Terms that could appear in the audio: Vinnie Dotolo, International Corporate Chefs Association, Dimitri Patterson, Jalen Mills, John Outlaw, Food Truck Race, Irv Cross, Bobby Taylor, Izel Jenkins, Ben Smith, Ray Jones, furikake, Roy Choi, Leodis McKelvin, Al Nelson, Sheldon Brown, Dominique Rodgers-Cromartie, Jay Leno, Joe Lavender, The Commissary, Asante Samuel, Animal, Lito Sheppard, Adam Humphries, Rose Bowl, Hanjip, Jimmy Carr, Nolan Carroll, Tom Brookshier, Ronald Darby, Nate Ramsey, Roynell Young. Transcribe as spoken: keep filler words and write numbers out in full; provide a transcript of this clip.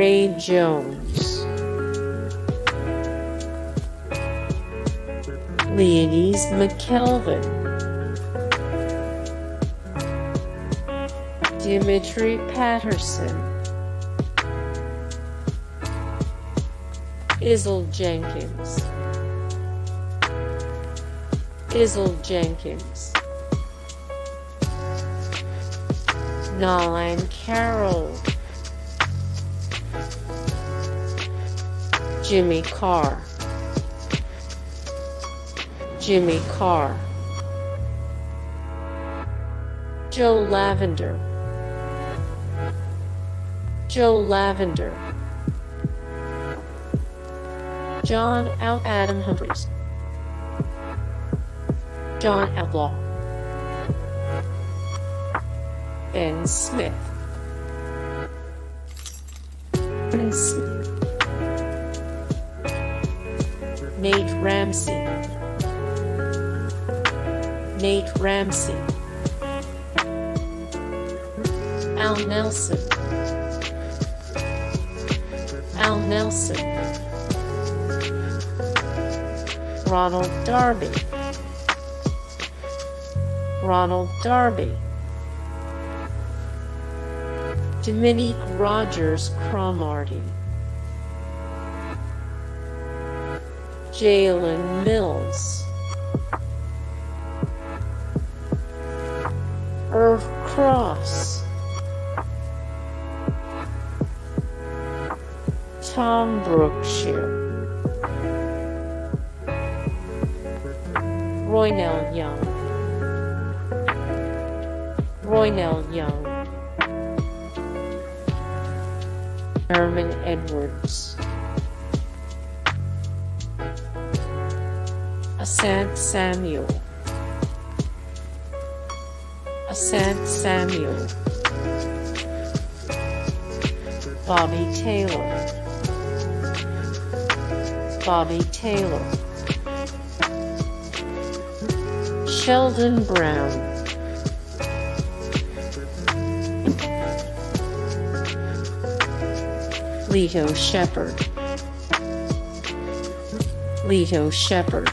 Ray Jones. Leodis McKelvin. Dimitri Patterson. Izel Jenkins. Izel Jenkins. Nolan Carroll. Jimmy Carr. Jimmy Carr. Joe Lavender. Joe Lavender. John Outlaw. Adam Humphries. John Outlaw. Ben Smith. Ben Smith. Nate Ramsey. Nate Ramsey. Al Nelson. Al Nelson. Ronald Darby. Ronald Darby. Dominique Rodgers-Cromartie. Jalen Mills. Irv Cross. Tom Brookshier. Roynell Young. Roynell Young. Herman Edwards. Asante Samuel. Asante Samuel. Bobby Taylor. Bobby Taylor. Sheldon Brown. Lito Sheppard. Lito Sheppard.